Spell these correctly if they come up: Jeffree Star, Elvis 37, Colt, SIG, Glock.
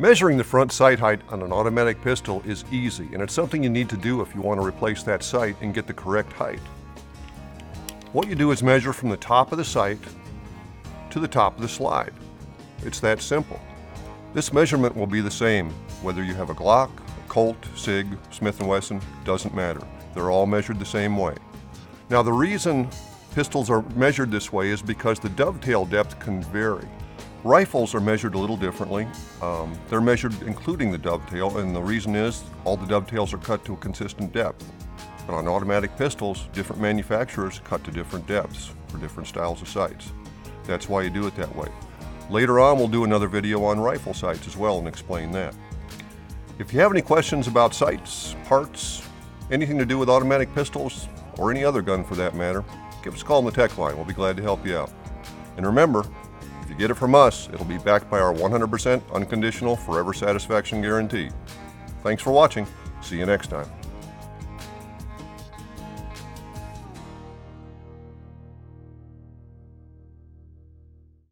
Measuring the front sight height on an automatic pistol is easy, and it's something you need to do if you want to replace that sight and get the correct height. What you do is measure from the top of the sight to the top of the slide. It's that simple. This measurement will be the same whether you have a Glock, a Colt, SIG, Smith & Wesson, doesn't matter. They're all measured the same way. Now the reason pistols are measured this way is because the dovetail depth can vary. Rifles are measured a little differently. They're measured including the dovetail, and the reason is all the dovetails are cut to a consistent depth. But on automatic pistols, different manufacturers cut to different depths for different styles of sights. That's why you do it that way. Later on, we'll do another video on rifle sights as well and explain that. If you have any questions about sights, parts, anything to do with automatic pistols, or any other gun for that matter, give us a call on the tech line. We'll be glad to help you out. And remember, if you get it from us, it'll be backed by our 100% unconditional forever satisfaction guarantee. Thanks for watching. See you next time.